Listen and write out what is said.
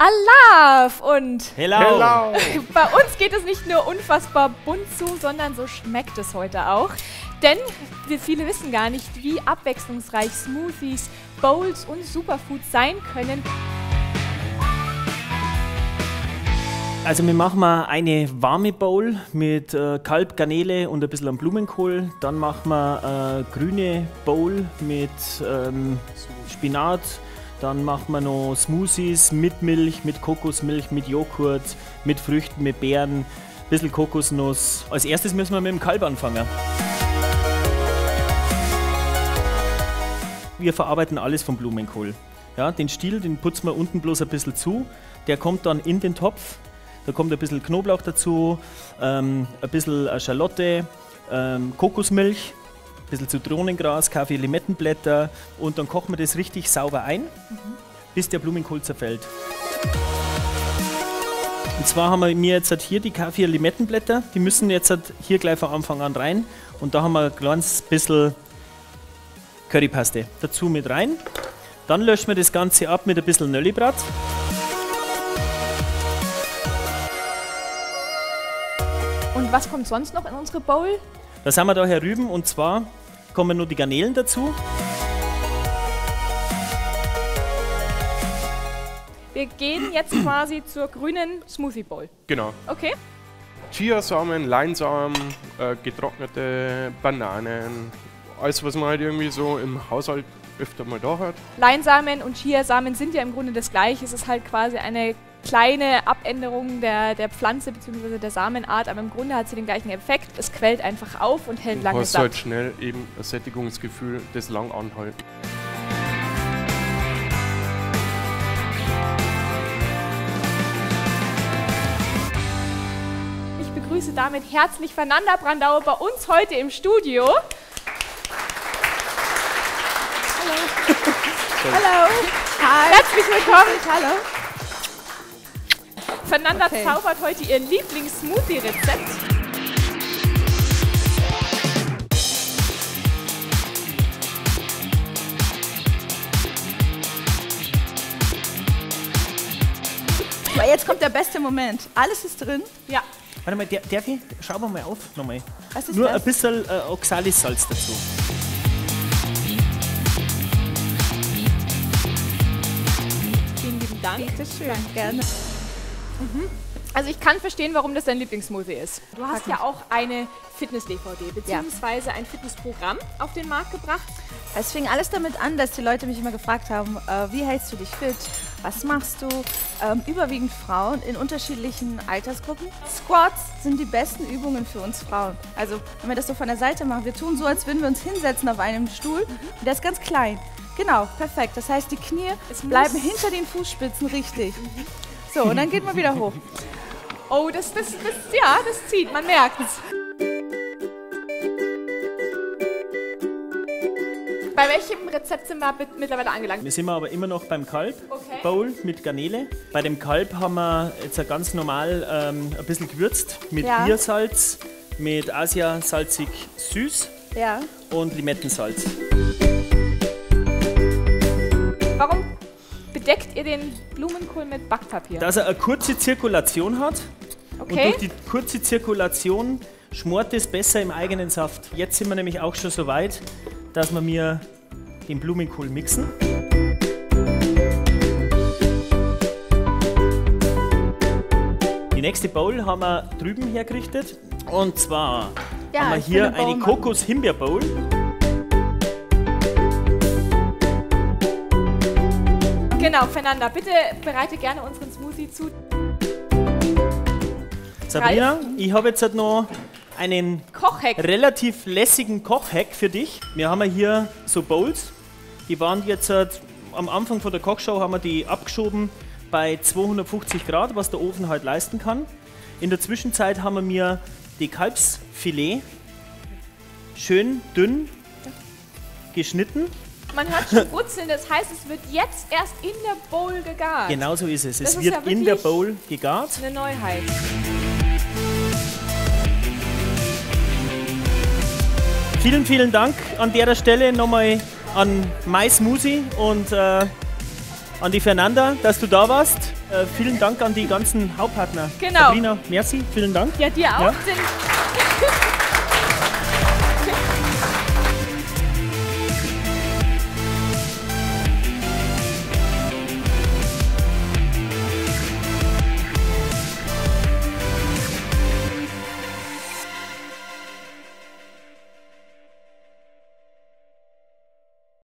Alaf und Hello. Bei uns geht es nicht nur unfassbar bunt zu, sondern so schmeckt es heute auch. Denn viele wissen gar nicht, wie abwechslungsreich Smoothies, Bowls und Superfoods sein können. Also wir machen mal eine warme Bowl mit Kalb, Garnele und ein bisschen Blumenkohl. Dann machen wir eine grüne Bowl mit Spinat. Dann machen wir noch Smoothies mit Milch, mit Kokosmilch, mit Joghurt, mit Früchten, mit Beeren, ein bisschen Kokosnuss. Als erstes müssen wir mit dem Kalb anfangen. Wir verarbeiten alles vom Blumenkohl. Ja, den Stiel, den putzen wir unten bloß ein bisschen zu. Der kommt dann in den Topf. Da kommt ein bisschen Knoblauch dazu, ein bisschen Schalotte, Kokosmilch, ein bisschen Zitronengras, Kaffee, Limettenblätter und dann kochen wir das richtig sauber ein, bis der Blumenkohl zerfällt. Und zwar haben wir mir jetzt hier die Kaffee- und Limettenblätter, die müssen jetzt hier gleich von Anfang an rein und da haben wir ein ganz bisschen Currypaste dazu mit rein. Dann löschen wir das Ganze ab mit ein bisschen Nöllibrat. Und was kommt sonst noch in unsere Bowl? Das haben wir da herüben und zwar kommen nur die Garnelen dazu. Wir gehen jetzt quasi zur grünen Smoothie Bowl. Genau. Okay. Chiasamen, Leinsamen, getrocknete Bananen, alles was man halt irgendwie so im Haushalt öfter mal da hat. Leinsamen und Chiasamen sind ja im Grunde das Gleiche, es ist halt quasi eine kleine Abänderungen der Pflanze bzw. der Samenart, aber im Grunde hat sie den gleichen Effekt. Es quält einfach auf und hält lange satt. Du hast halt schnell eben ein Sättigungsgefühl, das lang anhält. Ich begrüße damit herzlich Fernanda Brandao bei uns heute im Studio. Hallo. Hallo. Hi. Herzlich willkommen. Hallo. Fernanda zaubert heute ihr Lieblings-Smoothie-Rezept. Jetzt kommt der beste Moment. Alles ist drin. Ja. Warte mal, darf ich? Schauen wir mal auf. Nochmal. Was ist das? Ein bisschen Oxalis-Salz dazu. Vielen lieben Dank. Bitte schön. Danke. Gerne. Also ich kann verstehen, warum das dein Lieblingssmoothie ist. Du hast ja auch eine Fitness-DVD bzw. ein Fitnessprogramm auf den Markt gebracht. Es fing alles damit an, dass die Leute mich immer gefragt haben, wie hältst du dich fit, was machst du? Überwiegend Frauen in unterschiedlichen Altersgruppen. Squats sind die besten Übungen für uns Frauen. Also wenn wir das so von der Seite machen, wir tun so, als würden wir uns hinsetzen auf einem Stuhl und der ist ganz klein. Genau, perfekt. Das heißt, die Knie bleiben hinter den Fußspitzen richtig. So, und dann geht man wieder hoch. Oh, das zieht, man merkt es. Bei welchem Rezept sind wir mittlerweile angelangt? Wir sind aber immer noch beim Kalb, okay. Bowl mit Garnele. Bei dem Kalb haben wir jetzt ganz normal ein bisschen gewürzt mit Biersalz, mit Asia salzig süß und Limettensalz. Warum bedeckt ihr den Blumenkohl mit Backpapier? Dass er eine kurze Zirkulation hat und durch die kurze Zirkulation schmort es besser im eigenen Saft. Jetzt sind wir nämlich auch schon so weit, dass wir mir den Blumenkohl mixen. Die nächste Bowl haben wir drüben hergerichtet und zwar haben wir hier eine Kokos-Himbeer-Bowl. Genau, Fernanda, bitte bereite gerne unseren Smoothie zu. Sabrina, ich habe jetzt noch einen Kochhack. Relativ lässigen Kochhack für dich. Wir haben hier so Bowls, die waren jetzt am Anfang von der Kochshow haben wir die abgeschoben bei 250 Grad, was der Ofen halt leisten kann. In der Zwischenzeit haben wir mir die Kalbsfilet schön dünn geschnitten. Man hört schon Wurzeln, das heißt, es wird jetzt erst in der Bowl gegart. Genau so ist es. Es wird in der Bowl gegart. Eine Neuheit. Vielen, vielen Dank an der Stelle nochmal an MySmoothie und an die Fernanda, dass du da warst. Vielen Dank an die ganzen Hauptpartner. Genau. Sabrina, merci, vielen Dank. Ja, dir auch. Ja.